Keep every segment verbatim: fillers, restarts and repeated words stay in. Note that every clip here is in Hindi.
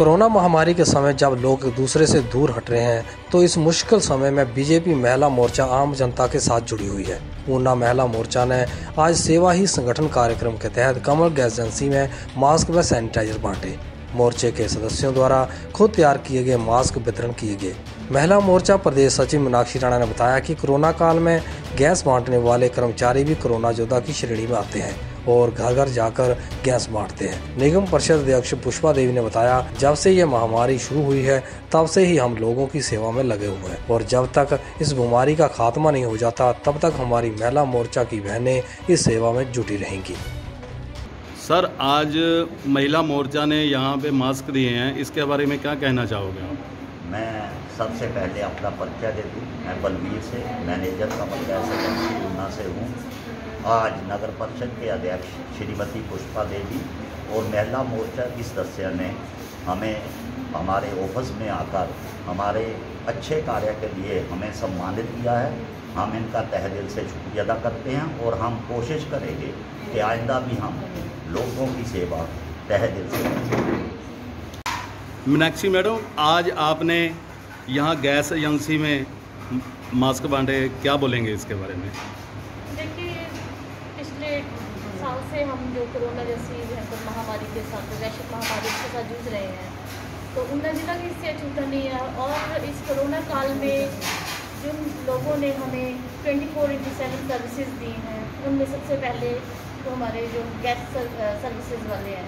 कोरोना महामारी के समय जब लोग एक दूसरे से दूर हट रहे हैं तो इस मुश्किल समय में बीजेपी महिला मोर्चा आम जनता के साथ जुड़ी हुई है। पूर्णा महिला मोर्चा ने आज सेवा ही संगठन कार्यक्रम के तहत कमल गैस एजेंसी में मास्क व सैनिटाइजर बांटे। मोर्चे के सदस्यों द्वारा खुद तैयार किए गए मास्क वितरण किए गए। महिला मोर्चा प्रदेश सचिव मीनाक्षी राणा ने बताया कि कोरोना काल में गैस बांटने वाले कर्मचारी भी कोरोना योद्धा की श्रेणी में आते हैं और घर घर जाकर गैस बांटते हैं। निगम परिषद अध्यक्ष पुष्पा देवी ने बताया, जब से ये महामारी शुरू हुई है तब से ही हम लोगों की सेवा में लगे हुए हैं और जब तक इस बीमारी का खात्मा नहीं हो जाता तब तक हमारी महिला मोर्चा की बहनें इस सेवा में जुटी रहेंगी। सर, आज महिला मोर्चा ने यहाँ पे मास्क दिए हैं, इसके बारे में क्या कहना चाहोगे आप? मैं सबसे पहले अपना परिचय देती हूँ। मैं बलबीर से manager Kamal gas agency Purna से हूँ। आज नगर परिषद के अध्यक्ष श्रीमती पुष्पा देवी और महिला मोर्चा की सदस्य ने हमें हमारे ऑफिस में आकर हमारे अच्छे कार्य के लिए हमें सम्मानित किया है। हम इनका तहे दिल से शुक्रिया अदा करते हैं और हम कोशिश करेंगे कि आइंदा भी हम लोगों की सेवा तहे दिल से करें। मीनाक्षी मैडम, आज आपने यहाँ गैस एजेंसी में मास्क बांटे, क्या बोलेंगे इसके बारे में? देखिए, पिछले साल से हम जो कोरोना जैसी तो महामारी के साथ वैश्विक महामारी के साथ जूझ रहे हैं तो उन्ना जिला की इससे छूटा नहीं है। और इस कोरोना काल में जिन लोगों ने हमें चौबीस इंटू सात सर्विसेज दी हैं उनमें सबसे पहले तो हमारे जो गैस सर्विसेज वाले हैं,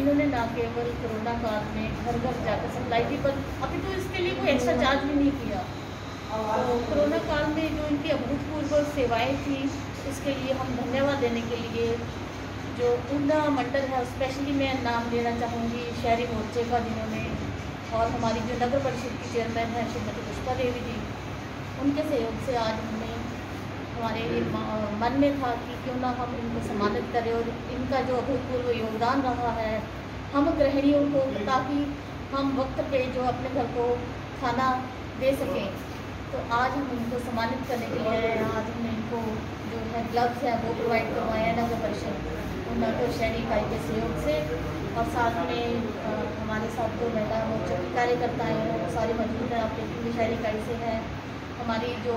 इन्होंने ना केवल कोरोना काल में घर घर जाकर सप्लाई की पर अभी तो इसके लिए कोई एक्स्ट्रा चार्ज भी नहीं किया। तो कोरोना काल में जो इनकी अभूतपूर्व सेवाएं थी इसके लिए हम धन्यवाद देने के लिए जो ऊना मंडल है स्पेशली मैं नाम लेना चाहूँगी शहरी मोर्चे का, जिन्होंने और हमारी जो नगर परिषद की चेयरमैन है श्रीमती पुष्पा देवी जी, उनके सहयोग से आज हमें हमारे मन में था कि क्यों ना हम इनको सम्मानित करें और इनका जो अभूतपूर्व योगदान रहा है हम गृहिणियों को, ताकि हम वक्त पे जो अपने घर को खाना दे सकें। तो आज हम इनको सम्मानित करने के लिए आज हमने इनको जो है ग्लव्स हैं वो प्रोवाइड करवाए हैं नगर परिषद उन्ना को शहरी इकाई के सहयोग से, और साथ में हमारे साथ जो महिला मोर्चा के कार्यकर्ता हैं वो सारी मौजूद हैं। आप देखिए शहरी इकाई से हैं, हमारी जो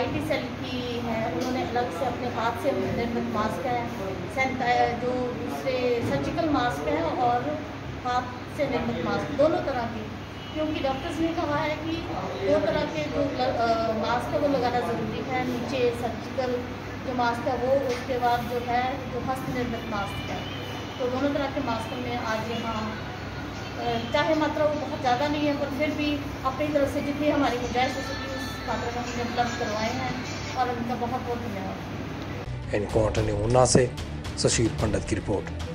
आईटी सेल की है उन्होंने अलग से अपने हाथ से निर्मित मास्क है, जो दूसरे सर्जिकल मास्क है और हाथ से निर्मित मास्क दोनों तरह की, क्योंकि डॉक्टर्स ने कहा है कि दो तरह के जो मास्क है वो लगाना ज़रूरी है। नीचे सर्जिकल जो मास्क है वो, उसके बाद जो है जो हस्त निर्मित मास्क है। तो दोनों तरह के मास्क में आज यहाँ चाहे मात्रा वो बहुत ज़्यादा नहीं है पर फिर भी अपनी तरफ से जितनी हमारी गुंजाइश हो सकी करवाए हैं और उनका बहुत बहुत धन्यवाद। इनको ऊना से सुशील पंडित की रिपोर्ट।